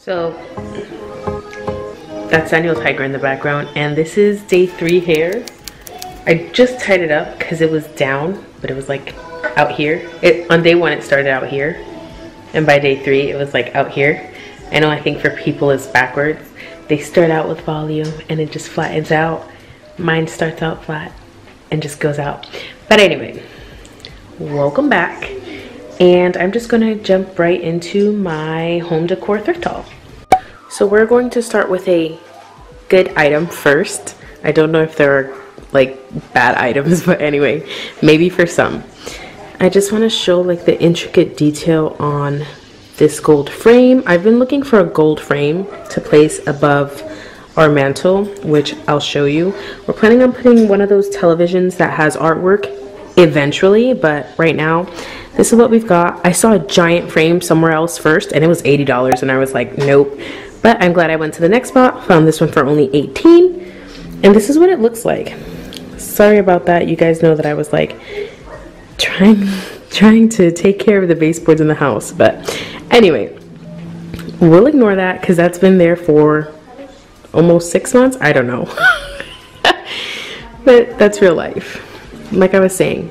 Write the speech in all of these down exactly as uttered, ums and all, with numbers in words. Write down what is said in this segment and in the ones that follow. So that's Daniel Tiger in the background, and this is day three hair. I just tied it up because it was down, but it was like out here. It on day one it started out here, and by day three it was like out here. I know, I think for people it's backwards. They start out with volume and it just flattens out. Mine starts out flat and just goes out. But anyway, welcome back. And I'm just gonna jump right into my home decor thrift haul. So we're going to start with a good item first. I don't know if there are like bad items, but anyway, maybe for some. I just wanna show like the intricate detail on this gold frame. I've been looking for a gold frame to place above our mantle, which I'll show you. We're planning on putting one of those televisions that has artwork eventually, but right now, this is what we've got. I saw a giant frame somewhere else first, and it was eighty dollars, and I was like, nope. But I'm glad I went to the next spot, found this one for only eighteen dollars, and this is what it looks like. Sorry about that. You guys know that I was like trying, trying to take care of the baseboards in the house, but anyway, we'll ignore that because that's been there for almost six months. I don't know. But that's real life. Like I was saying,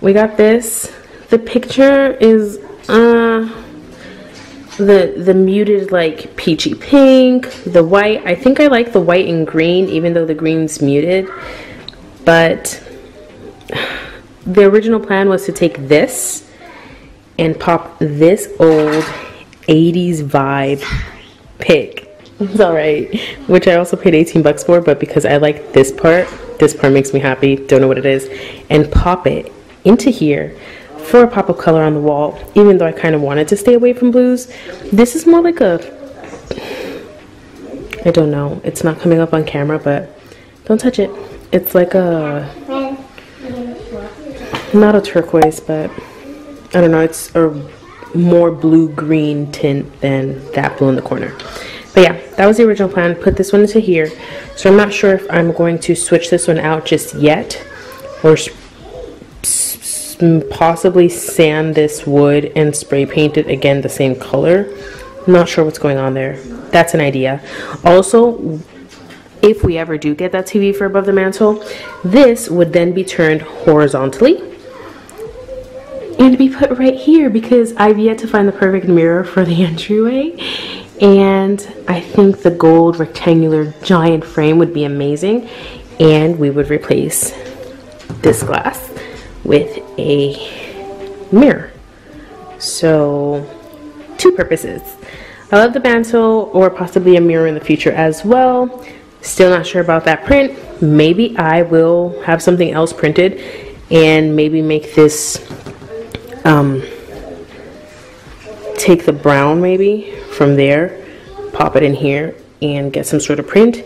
we got this. The picture is uh, the, the muted like peachy pink, the white. I think I like the white and green, even though the green's muted. But the original plan was to take this and pop this old eighties vibe pick. It's all right, which I also paid eighteen bucks for, but because I like this part, this part makes me happy, don't know what it is, and pop it into here for a pop of color on the wall, even though I kind of wanted to stay away from blues. This is more like a, I don't know, it's not coming up on camera, but don't touch it. It's like a, not a turquoise, but I don't know, it's a more blue-green tint than that blue in the corner. But yeah, that was the original plan. Put this one into here. So I'm not sure if I'm going to switch this one out just yet, or possibly sand this wood and spray paint it again the same color. I'm not sure what's going on there. That's an idea. Also, if we ever do get that T V for above the mantle, this would then be turned horizontally and be put right here, because I've yet to find the perfect mirror for the entryway, and I think the gold rectangular giant frame would be amazing, and we would replace this glass with a mirror. So two purposes. I love the mantle, or possibly a mirror in the future as well. Still not sure about that print. Maybe I will have something else printed and maybe make this Um, take the brown maybe from there, pop it in here, and get some sort of print.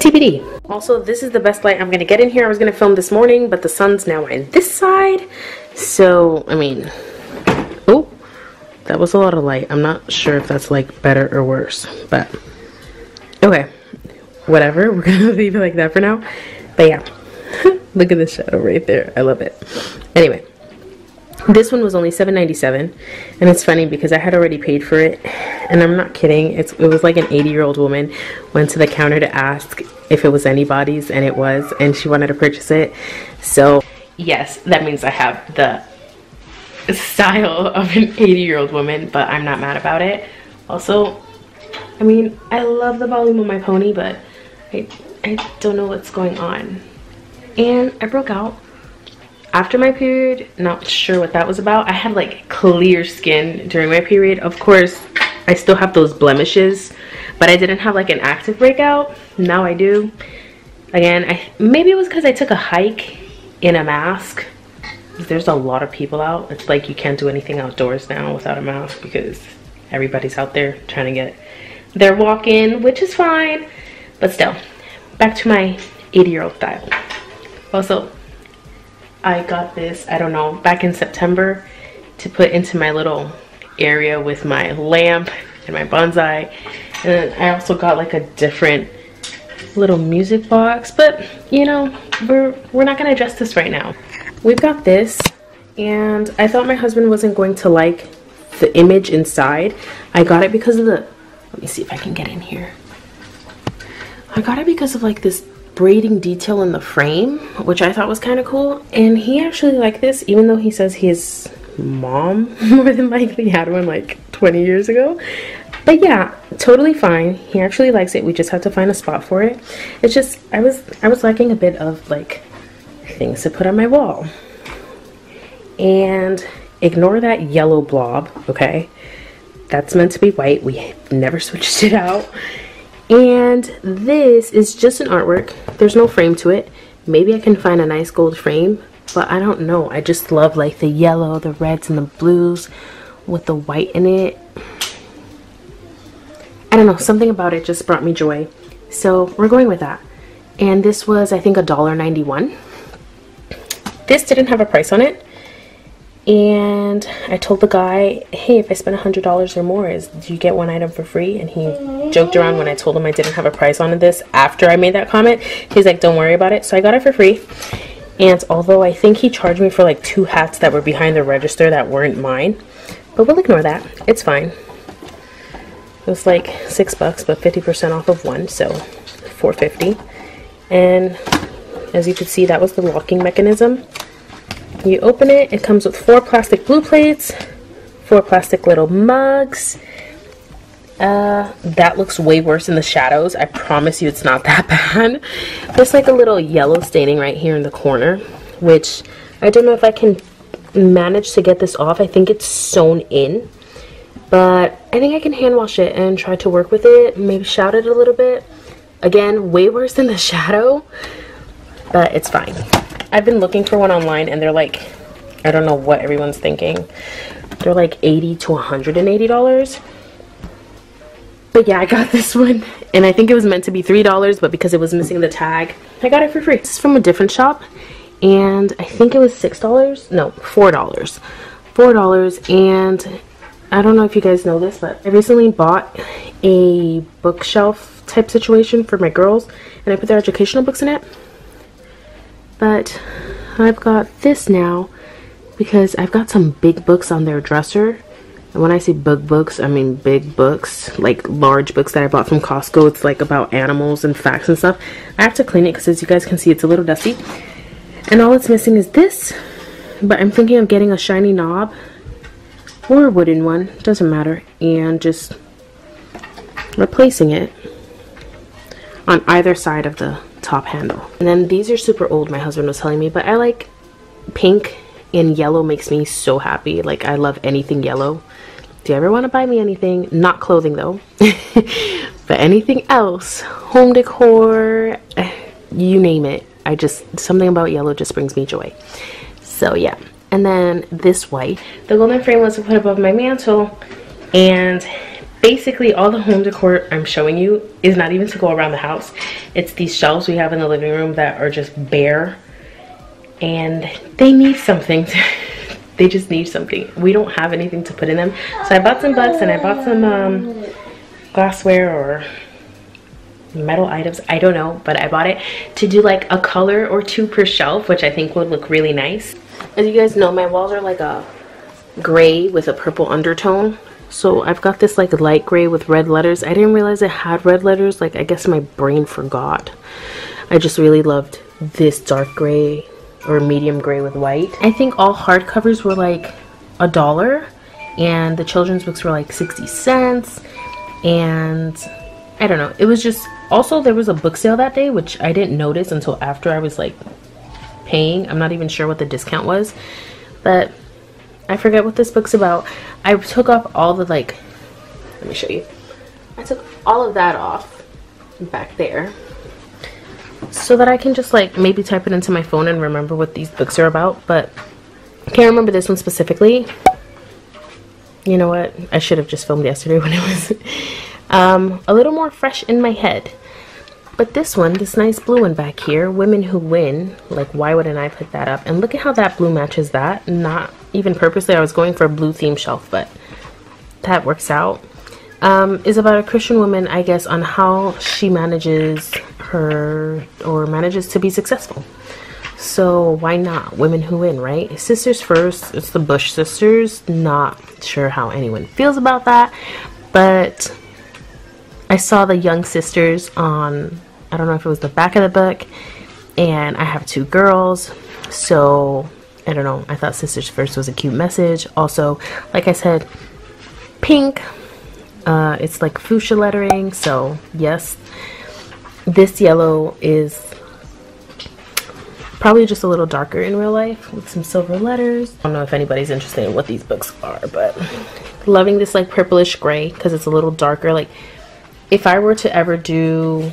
T B D. Also, this is the best light I'm gonna get in here. I was gonna film this morning, but the sun's now on this side, so I mean, oh, that was a lot of light. I'm not sure if that's like better or worse, but okay, whatever. We're gonna leave it like that for now. But yeah, look at this shadow right there. I love it. Anyway. This one was only seven ninety-seven, and it's funny because I had already paid for it, and I'm not kidding. It's, it was like an eighty-year-old woman went to the counter to ask if it was anybody's, and it was, and she wanted to purchase it. So yes, that means I have the style of an eighty-year-old woman, but I'm not mad about it. Also, I mean, I love the volume of my pony, but I, I don't know what's going on. And I broke out after my period, not sure what that was about. I had like clear skin during my period. Of course, I still have those blemishes, but I didn't have like an active breakout. Now I do. Again, I maybe it was because I took a hike in a mask. There's a lot of people out. It's like you can't do anything outdoors now without a mask because everybody's out there trying to get their walk in, which is fine. But still, back to my eighty-year-old style. Also, I got this, I don't know, back in September to put into my little area with my lamp and my bonsai. And then I also got like a different little music box, but you know, we're, we're not gonna address this right now. We've got this, and I thought my husband wasn't going to like the image inside. I got it because of the, let me see if I can get in here. I got it because of like this braiding detail in the frame, which I thought was kind of cool. And he actually liked this, even though he says his mom more than likely had one like twenty years ago. But yeah, totally fine. He actually likes it. We just have to find a spot for it. It's just, I was, I was lacking a bit of like things to put on my wall. And ignore that yellow blob, okay? That's meant to be white. We never switched it out. And this is just an artwork. There's no frame to it. Maybe I can find a nice gold frame, but I don't know. I just love like the yellow, the reds, and the blues with the white in it. I don't know, something about it just brought me joy. So we're going with that. And this was, I think, a dollar ninety-one. This didn't have a price on it. And I told the guy, hey, if I spend one hundred dollars or more, is, do you get one item for free? And he joked around when I told him I didn't have a price on this after I made that comment. He's like, don't worry about it. So I got it for free. And although I think he charged me for like two hats that were behind the register that weren't mine. But we'll ignore that. It's fine. It was like six bucks, but fifty percent off of one, so four fifty. And as you can see, that was the locking mechanism. You open it, it comes with four plastic blue plates, four plastic little mugs. Uh, that looks way worse in the shadows. I promise you it's not that bad. There's like a little yellow staining right here in the corner, which I don't know if I can manage to get this off. I think it's sewn in, but I think I can hand wash it and try to work with it, maybe shout it a little bit. Again, way worse than the shadow, but it's fine. I've been looking for one online and they're like, I don't know what everyone's thinking. They're like eighty to one hundred eighty dollars. But yeah, I got this one and I think it was meant to be three dollars, but because it was missing the tag, I got it for free. This is from a different shop and I think it was six dollars. No, four dollars. four dollars, and I don't know if you guys know this, but I recently bought a bookshelf type situation for my girls and I put their educational books in it. But I've got this now because I've got some big books on their dresser. And when I say big books, I mean big books, like large books that I bought from Costco. It's like about animals and facts and stuff. I have to clean it because as you guys can see, it's a little dusty. And all it's missing is this. But I'm thinking of getting a shiny knob or a wooden one, doesn't matter. And just replacing it on either side of the top handle. And then these are super old, my husband was telling me, but I like pink and yellow makes me so happy. Like I love anything yellow. Do you ever want to buy me anything? Not clothing though. But anything else, home decor, you name it. I just, something about yellow just brings me joy. So yeah. And then this white, the golden frame was put above my mantle, and basically all the home decor I'm showing you is not even to go around the house. It's these shelves we have in the living room that are just bare and they need something. They just need something. We don't have anything to put in them. So I bought some bucks and I bought some um, glassware or metal items. I don't know, but I bought it to do like a color or two per shelf, which I think would look really nice. As you guys know, my walls are like a gray with a purple undertone. So I've got this like light gray with red letters. I didn't realize it had red letters. Like I guess my brain forgot. I just really loved this dark gray or medium gray with white. I think all hardcovers were like a dollar and the children's books were like sixty cents. And I don't know. It was just, also there was a book sale that day, which I didn't notice until after I was like paying. I'm not even sure what the discount was, but I forget what this book's about. I took off all the like, let me show you. I took all of that off back there so that I can just like maybe type it into my phone and remember what these books are about, but I can't remember this one specifically. You know what? I should have just filmed yesterday when it was um, a little more fresh in my head. But this one, this nice blue one back here, Women Who Win, like why wouldn't I put that up? And look at how that blue matches that. Not even purposely, I was going for a blue theme shelf, but that works out. Um, is about a Christian woman, I guess, on how she manages her, or manages to be successful. So why not? Women Who Win, right? Sisters First. It's the Bush Sisters. Not sure how anyone feels about that, but I saw the young sisters on, I don't know if it was the back of the book, and I have two girls, so I don't know. I thought Sisters First was a cute message. Also, like I said, pink. Uh, it's like fuchsia lettering, so yes. This yellow is probably just a little darker in real life with some silver letters. I don't know if anybody's interested in what these books are, but loving this like purplish gray because it's a little darker. Like if I were to ever do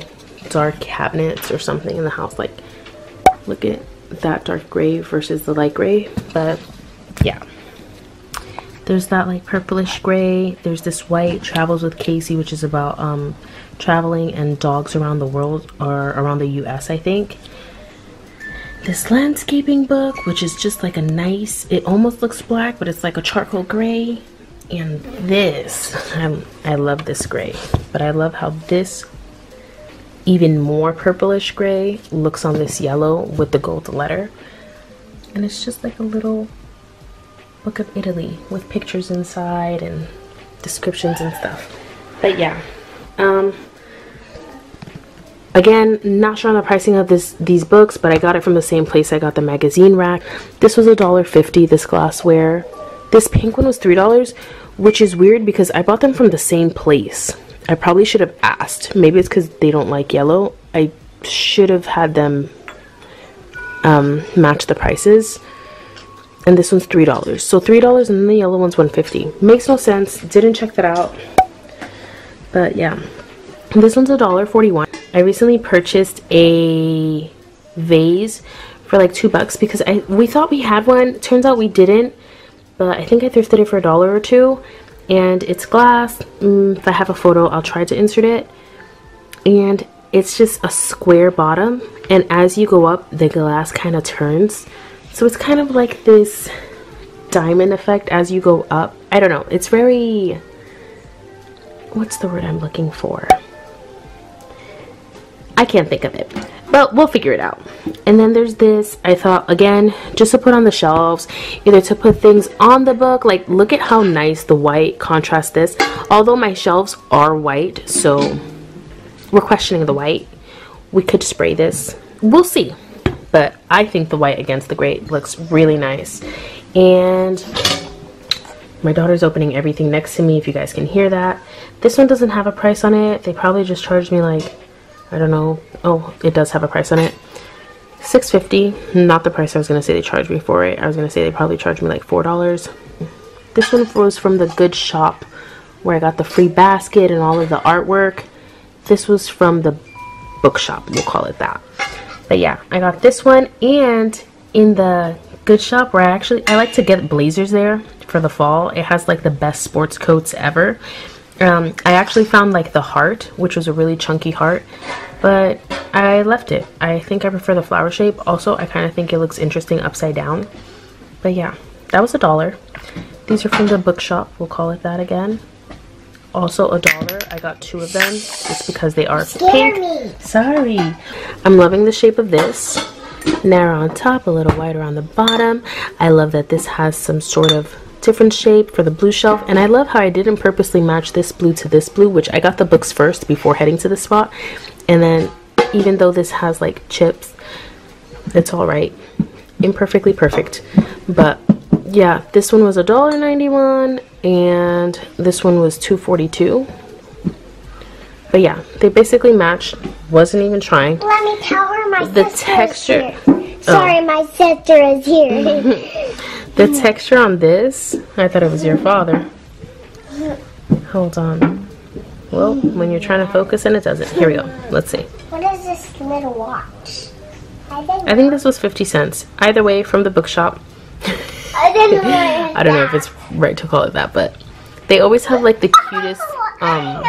dark cabinets or something in the house, like look at that dark gray versus the light gray. But yeah, there's that like purplish gray. There's this white, Travels with Casey, which is about um traveling and dogs around the world, or around the U S I think. This landscaping book, which is just like a nice, it almost looks black, but it's like a charcoal gray. And this, I'm, I love this gray, but I love how this even more purplish gray looks on this yellow with the gold letter. And it's just like a little book of Italy with pictures inside and descriptions and stuff. But yeah, um again, not sure on the pricing of this these books, but I got it from the same place I got the magazine rack. This was a dollar fifty, this glassware. This pink one was three dollars, which is weird because I bought them from the same place. I probably should have asked. Maybe it's because they don't like yellow. I should have had them um, match the prices. And this one's three dollars. So three dollars, and then the yellow one's one fifty. Makes no sense. Didn't check that out. But yeah. This one's a dollar forty-one. I recently purchased a vase for like two bucks because I we thought we had one. Turns out we didn't. But I think I thrifted it for a dollar or two. And it's glass. Mm, if I have a photo, I'll try to insert it. And it's just a square bottom, and as you go up, the glass kind of turns, so it's kind of like this diamond effect as you go up. I don't know, it's very, what's the word I'm looking for? I can't think of it, but we'll figure it out. And then there's this, I thought, again, just to put on the shelves, either to put things on the book. Like look at how nice the white contrasts this, although my shelves are white, so we're questioning the white. We could spray this, we'll see, but I think the white against the gray looks really nice. And my daughter's opening everything next to me, if you guys can hear that. This one doesn't have a price on it. They probably just charged me like, I don't know. Oh, it does have a price on it. six fifty. Not the price I was going to say they charged me for it. I was going to say they probably charged me like four dollars. This one was from the Good Shop where I got the free basket and all of the artwork. This was from the bookshop, we'll call it that. But yeah, I got this one. And in the Good Shop where I actually, I like to get blazers there for the fall. It has like the best sports coats ever. Um, I actually found like the heart, which was a really chunky heart, but I left it. I think I prefer the flower shape. Also, I kind of think it looks interesting upside down. But yeah, that was a dollar. These are from the bookshop, we'll call it that again. Also a dollar. I got two of them just because they are pink. Me. Sorry. I'm loving the shape of this. Narrow on top, a little wider on the bottom. I love that this has some sort of different shape for the blue shelf, and I love how I didn't purposely match this blue to this blue, which I got the books first before heading to the spot. And then even though this has like chips, it's all right, imperfectly perfect. But yeah, this one was a dollar ninety-one, and this one was two forty-two. But yeah, they basically matched. Wasn't even trying. Let me tell her my the sister texture is here. Sorry, oh. My sister is here. The texture on this, I thought it was your father. Hold on. Well, when you're trying to focus and it doesn't. Here we go. Let's see. What is this little watch? I think, I think this was fifty cents. Either way, from the bookshop. I didn't know. I don't know if it's right to call it that, but they always have like the cutest, um,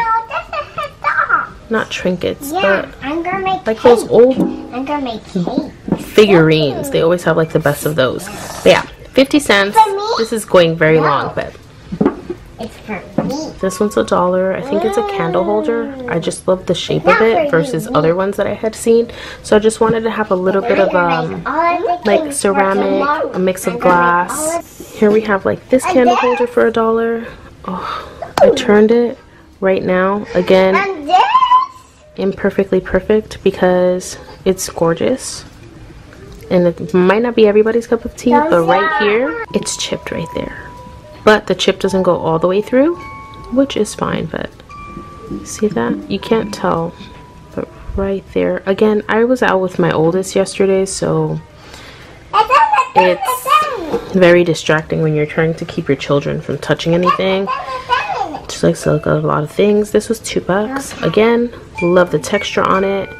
not trinkets, yeah, but I'm gonna make like cake. Those old I'm gonna make cake. Figurines. They always have like the best of those. But yeah. fifty cents. This is going very no. long, but it's fun. dollars. This one's a dollar. I think it's a candle holder. I just love the shape of it versus other ones that I had seen. So I just wanted to have a little bit of um like ceramic, a mix of glass. Here we have like this candle holder for a dollar. Oh, I turned it right now. Again, imperfectly perfect because it's gorgeous. And it might not be everybody's cup of tea, but right here, it's chipped right there. But the chip doesn't go all the way through, which is fine, but see that? You can't tell, but right there. Again, I was out with my oldest yesterday, so it's very distracting when you're trying to keep your children from touching anything. Just likes to look at a lot of things. This was two bucks. Again, love the texture on it.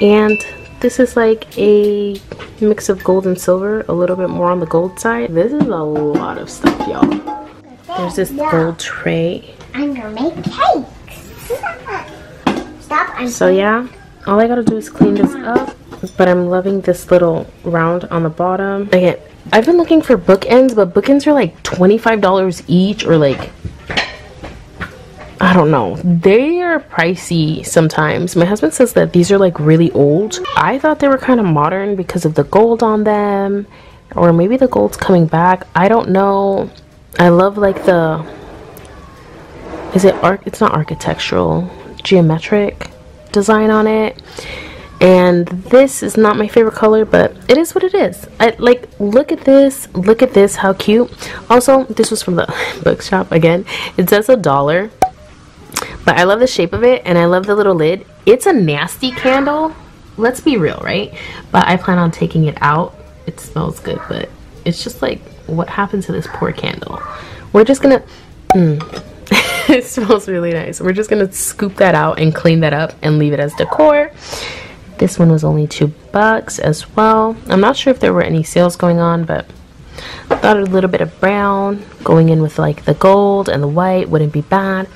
And this is like a mix of gold and silver, a little bit more on the gold side. This is a lot of stuff, y'all. There's this gold tray. I'm gonna make cakes. Stop. So yeah, all I gotta do is clean this up. But I'm loving this little round on the bottom. Again, I've been looking for bookends, but bookends are like twenty-five dollars each or like, I don't know. They are pricey sometimes. My husband says that these are like really old. I thought they were kind of modern because of the gold on them, or maybe the gold's coming back. I don't know. I love like the, is it arc? It's not architectural, geometric design on it. And this is not my favorite color, but it is what it is. I like, look at this, look at this, how cute. Also, this was from the bookshop again. It says a dollar. But I love the shape of it, and I love the little lid. It's a nasty candle. Let's be real, right? But I plan on taking it out. It smells good, but it's just like, what happened to this poor candle? We're just gonna... Mm. It smells really nice. We're just gonna scoop that out and clean that up and leave it as decor. This one was only two bucks as well. I'm not sure if there were any sales going on, but I thought a little bit of brown going in with like the gold and the white wouldn't be bad.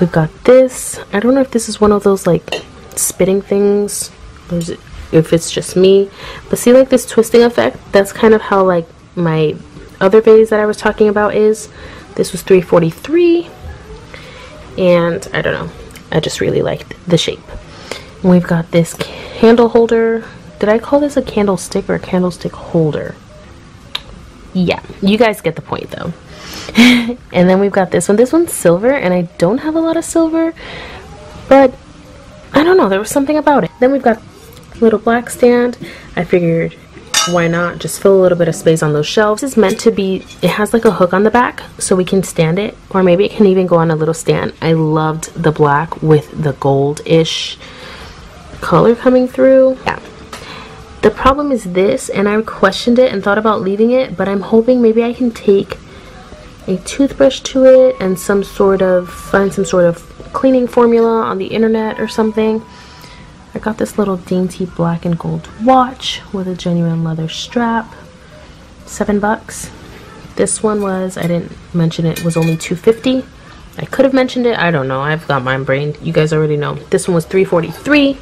We've got this. I don't know if this is one of those like spitting things or is it, if it's just me, but see like this twisting effect. That's kind of how like my other vase that I was talking about is. This was three forty-three, and I don't know, I just really liked the shape. And we've got this candle holder. Did I call this a candlestick or a candlestick holder? Yeah, you guys get the point though. And then we've got this one. This one's silver, and I don't have a lot of silver, but I don't know, there was something about it. Then we've got a little black stand. I figured, why not just fill a little bit of space on those shelves. This is meant to be, it has like a hook on the back so we can stand it, or maybe it can even go on a little stand. I loved the black with the gold-ish color coming through. Yeah. The problem is this, and I questioned it and thought about leaving it, but I'm hoping maybe I can take a toothbrush to it and some sort of, find some sort of cleaning formula on the internet or something. I got this little dainty black and gold watch with a genuine leather strap, seven bucks. This one was, I didn't mention it, was only two fifty. I could have mentioned it, I don't know, I've got my brain, you guys already know. This one was three forty-three.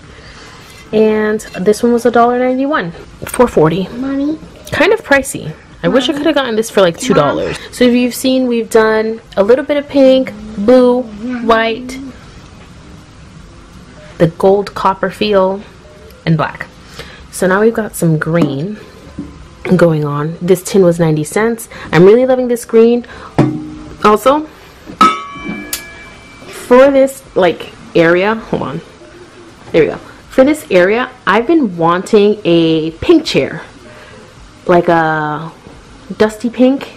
And this one was a dollar ninety-one, four forty. Mommy, kind of pricey. I Mommy. wish I could have gotten this for like two dollars. So if you've seen, we've done a little bit of pink, blue, white, the gold copper feel, and black. So now we've got some green going on. This tin was ninety cents. I'm really loving this green. Also, for this like area, hold on, there we go. For this area, I've been wanting a pink chair, like a dusty pink,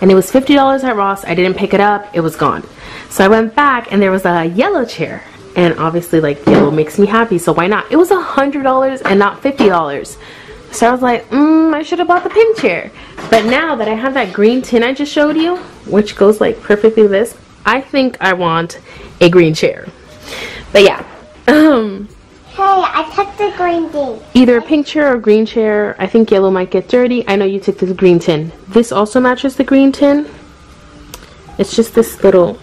and it was fifty dollars at Ross. I didn't pick it up, it was gone. So I went back and there was a yellow chair, and obviously like yellow makes me happy, so why not? It was a hundred dollars and not fifty dollars. So I was like, mm, I should have bought the pink chair. But now that I have that green tin I just showed you, which goes like perfectly this, I think I want a green chair. But yeah, um, hey, I took the green thing. Either a pink chair or green chair. I think yellow might get dirty. I know you took this green tin. This also matches the green tin. It's just this little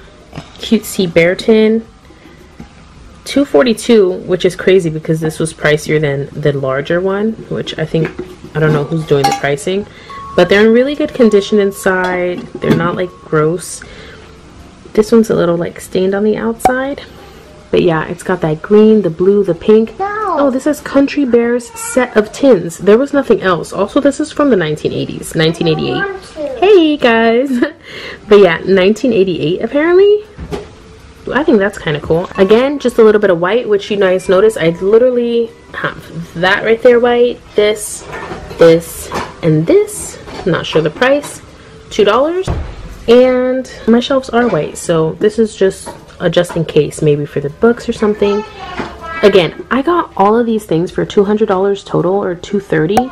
cutesy bear tin. two forty-two, which is crazy because this was pricier than the larger one, which I think, I don't know who's doing the pricing. But they're in really good condition inside. They're not like gross. This one's a little like stained on the outside. But yeah, it's got that green, the blue, the pink. No. Oh, this is Country Bear's set of tins. There was nothing else. Also, this is from the nineteen eighties, nineteen eighty-eight. Hey, guys. But yeah, nineteen eighty-eight apparently. I think that's kind of cool. Again, just a little bit of white, which you guys notice I literally have that right there white, this, this, and this. I'm not sure the price. two dollars. And my shelves are white, so this is just a just in case, maybe for the books or something. Again, I got all of these things for two hundred dollars total, or two hundred thirty dollars.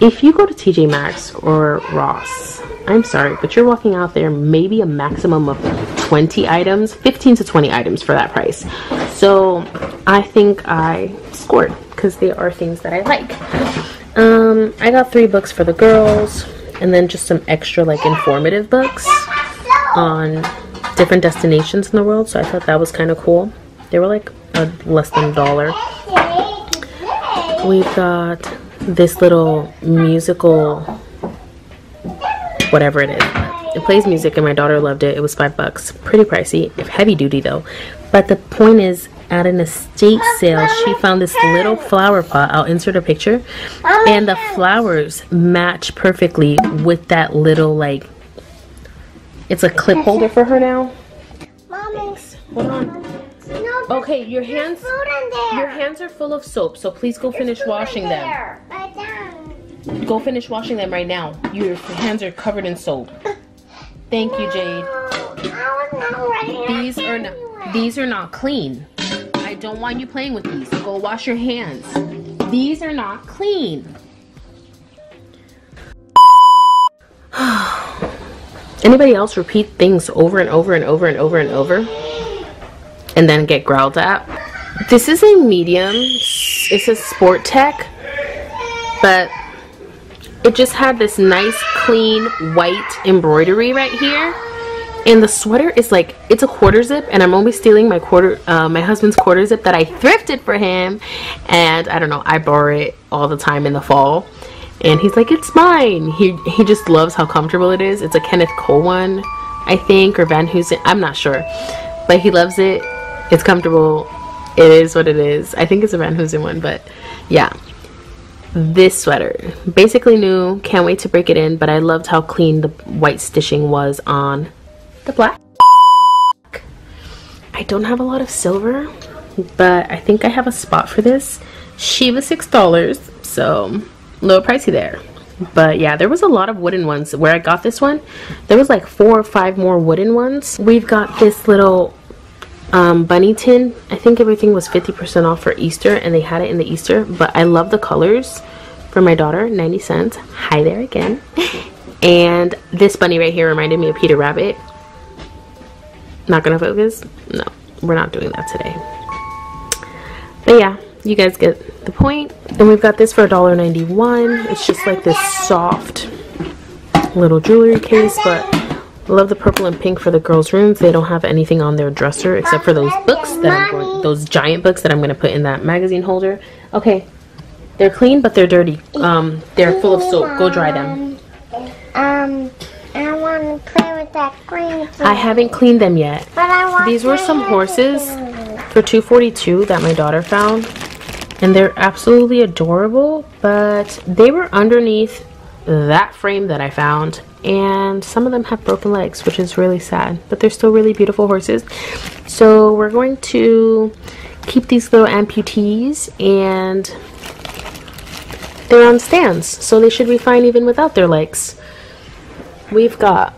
If you go to T J Maxx or Ross, I'm sorry, but you're walking out there maybe a maximum of twenty items, fifteen to twenty items for that price. So I think I scored because they are things that I like. Um, I got three books for the girls, and then just some extra like informative books on different destinations in the world, so I thought that was kind of cool. They were like a, less than a dollar. We've got this little musical, whatever it is. It plays music and my daughter loved it. It was five bucks. Pretty pricey, heavy duty though. But the point is, at an estate sale, she found this little flower pot. I'll insert a picture. And the flowers match perfectly with that little like, it's a clip holder for her now. Mommy, hold on. No, okay, your hands your hands are full of soap, so please go finish washing them. Go finish washing them right now. Your hands are covered in soap. Thank you, Jade. These are not these are not clean. I don't want you playing with these. Go wash your hands. These are not clean. Anybody else repeat things over and over and over and over and over and then get growled at? This is a medium. It's a Sport Tech, but it just had this nice clean white embroidery right here. And the sweater is like, it's a quarter zip, and I'm only stealing my quarter, uh, my husband's quarter zip that I thrifted for him. And I don't know, I borrow it all the time in the fall. And he's like, it's mine. He, he just loves how comfortable it is. It's a Kenneth Cole one, I think, or Van Heusen. I'm not sure. But he loves it. It's comfortable. It is what it is. I think it's a Van Heusen one, but yeah. This sweater, basically new. Can't wait to break it in, but I loved how clean the white stitching was on the black. I don't have a lot of silver, but I think I have a spot for this. She was six dollars, so a little pricey there. But yeah, there was a lot of wooden ones. Where I got this one, there was like four or five more wooden ones. We've got this little um, bunny tin. I think everything was fifty percent off for Easter, and they had it in the Easter. But I love the colors for my daughter, ninety cents. Hi there again. And this bunny right here reminded me of Peter Rabbit. Not gonna focus? No, we're not doing that today. But yeah, you guys get the point. And we've got this for a dollar ninety-one. It's just like this soft little jewelry case, but I love the purple and pink for the girls' rooms. They don't have anything on their dresser except for those books that I'm going, those giant books that I'm gonna put in that magazine holder. Okay, they're clean, but they're dirty. Um, they're full of soap. Go dry them. Um, I want to play with that green thing. I haven't cleaned them yet. But I want These were some horses for two forty-two that my daughter found. And they're absolutely adorable. But they were underneath that frame that I found. And some of them have broken legs, which is really sad. But they're still really beautiful horses. So we're going to keep these little amputees, and they're on stands, so they should be fine even without their legs. We've got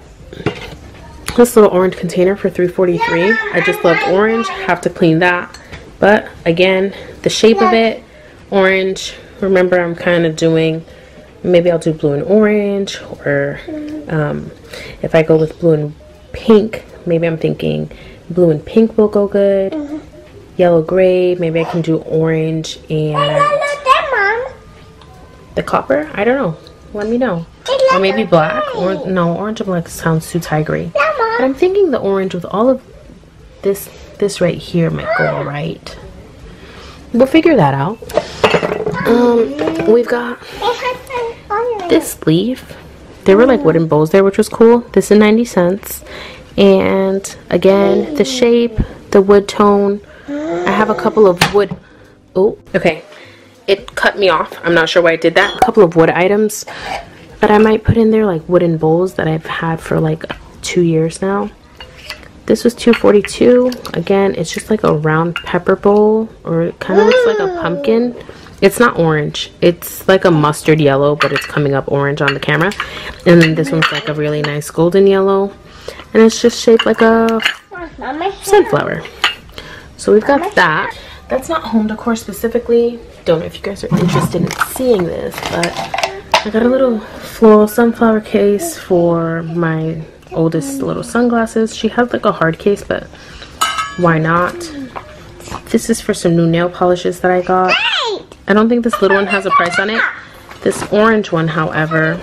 this little orange container for three forty-three. I just love orange. Have to clean that. But again, the shape of it, orange. Remember, I'm kind of doing, maybe I'll do blue and orange, or um, if I go with blue and pink, maybe I'm thinking blue and pink will go good. Yellow, gray, maybe I can do orange and the copper. I don't know. Let me know. Or maybe black, or no, orange and black sounds too tigery. But I'm thinking the orange with all of this, this right here might go all right. We'll figure that out. Um, we've got this leaf. There were like wooden bowls there, which was cool. This is ninety cents. And again, the shape, the wood tone. I have a couple of wood. Oh, okay. It cut me off. I'm not sure why I did that. A couple of wood items that I might put in there, like wooden bowls that I've had for like two years now. This was two forty-two. Again, it's just like a round pepper bowl, or it kind of looks like a pumpkin. It's not orange. It's like a mustard yellow, but it's coming up orange on the camera. And then this one's like a really nice golden yellow. And it's just shaped like a sunflower. So we've got that. That's not home decor specifically. Don't know if you guys are interested in seeing this, but I got a little floral sunflower case for my oldest little sunglasses. She has like a hard case, but why not? This is for some new nail polishes that I got. I don't think this little one has a price on it. This orange one, however,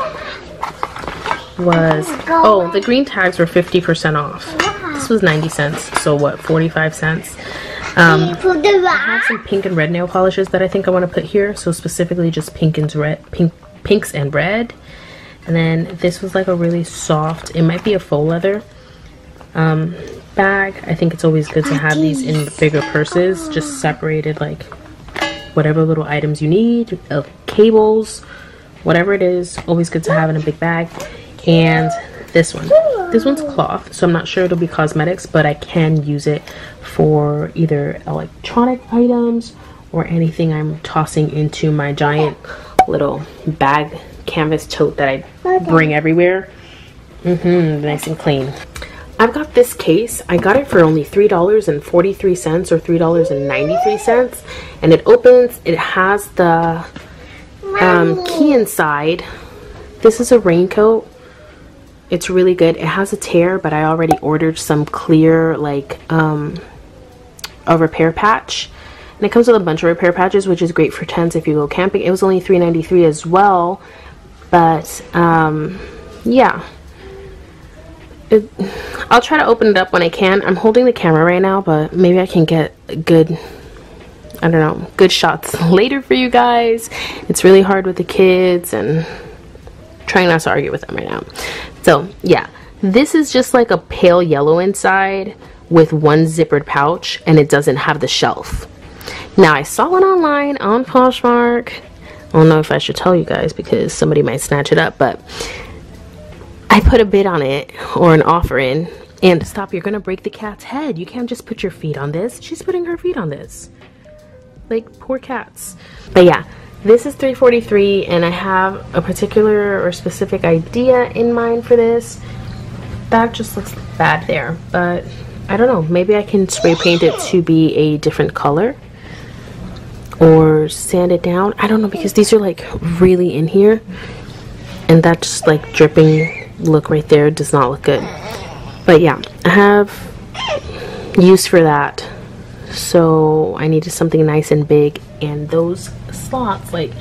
was, oh, the green tags were fifty percent off. This was ninety cents, so what, forty-five cents? Um, I have some pink and red nail polishes that I think I want to put here, so specifically just pink and red, pink, pinks and red. And then this was like a really soft, it might be a faux leather um, bag. I think it's always good to have these in bigger purses, just separated like whatever little items you need, uh, cables, whatever it is, always good to have in a big bag. And this one, this one's cloth, so I'm not sure it'll be cosmetics, but I can use it for either electronic items or anything I'm tossing into my giant little bag canvas tote that I bring everywhere. Mm-hmm, nice and clean. I've got this case. I got it for only three dollars and forty-three cents or three dollars and ninety-three cents, and it opens. It has the um, key inside. This is a raincoat. It's really good. It has a tear, but I already ordered some clear, like, um, a repair patch. And it comes with a bunch of repair patches, which is great for tents if you go camping. It was only three ninety-three as well, but, um, yeah. It, I'll try to open it up when I can. I'm holding the camera right now, but maybe I can get good, I don't know, good shots later for you guys. It's really hard with the kids, and I'm trying not to argue with them right now. So yeah, this is just like a pale yellow inside with one zippered pouch, and it doesn't have the shelf. Now I saw one online on Poshmark. I don't know if I should tell you guys because somebody might snatch it up, but I put a bid on it, or an offer in, and stop, you're gonna break the cat's head. You can't just put your feet on this. She's putting her feet on this. Like, poor cats. But yeah, this is three forty-three, and I have a particular or specific idea in mind for this. That just looks bad there, but I don't know. Maybe I can spray paint it to be a different color or sand it down. I don't know, because these are like really in here, and that just like dripping look right there does not look good. But yeah, I have use for that, so I needed something nice and big. And those slots, like,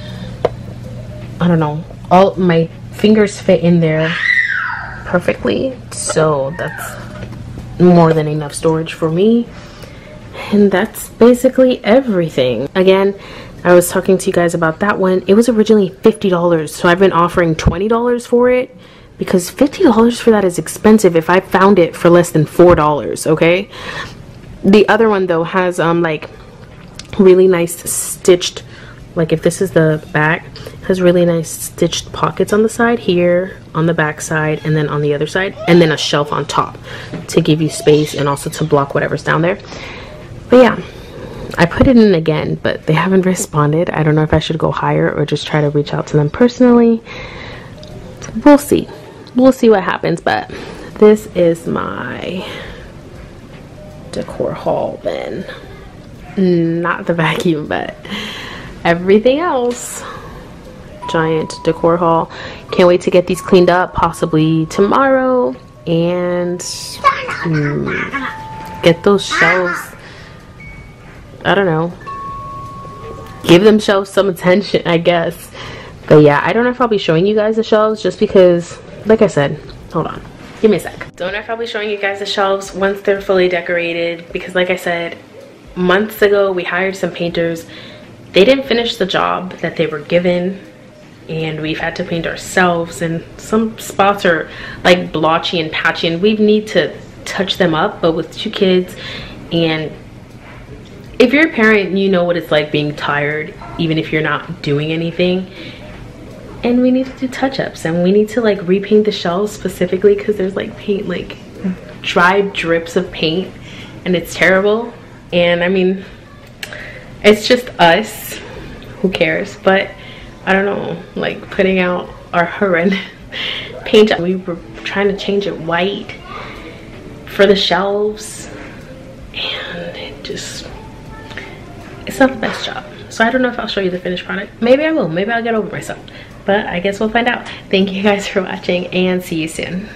I don't know, all my fingers fit in there perfectly, so that's more than enough storage for me. And that's basically everything. Again, I was talking to you guys about that one. It was originally fifty dollars, so I've been offering twenty dollars for it, because fifty dollars for that is expensive if I found it for less than four dollars, okay? The other one, though, has, um, like, really nice stitched, like, if this is the back, has really nice stitched pockets on the side here, on the back side, and then on the other side, and then a shelf on top to give you space and also to block whatever's down there. But, yeah, I put it in again, but they haven't responded. I don't know if I should go higher or just try to reach out to them personally. We'll see. We'll see what happens, but this is my decor haul then. Not the vacuum, but everything else. Giant decor haul. Can't wait to get these cleaned up, possibly tomorrow, and mm, get those shelves, I don't know, give them shelves some attention, I guess. But yeah, I don't know if I'll be showing you guys the shelves, just because, like I said, hold on, give me a sec. Don't know if I'll be showing you guys the shelves once they're fully decorated, because like I said, months ago we hired some painters. They didn't finish the job that they were given, and we've had to paint ourselves, and some spots are like blotchy and patchy, and we need to touch them up, but with two kids, and if you're a parent, you know what it's like being tired even if you're not doing anything. And we need to do touch-ups, and we need to like repaint the shelves specifically because there's like paint, like dry drips of paint, and it's terrible. And I mean, it's just us, who cares? But I don't know, like putting out our horrendous paint. We were trying to change it white for the shelves, and it just, it's not the best job. So I don't know if I'll show you the finished product. Maybe I will, maybe I'll get over myself, but I guess we'll find out. Thank you guys for watching, and see you soon.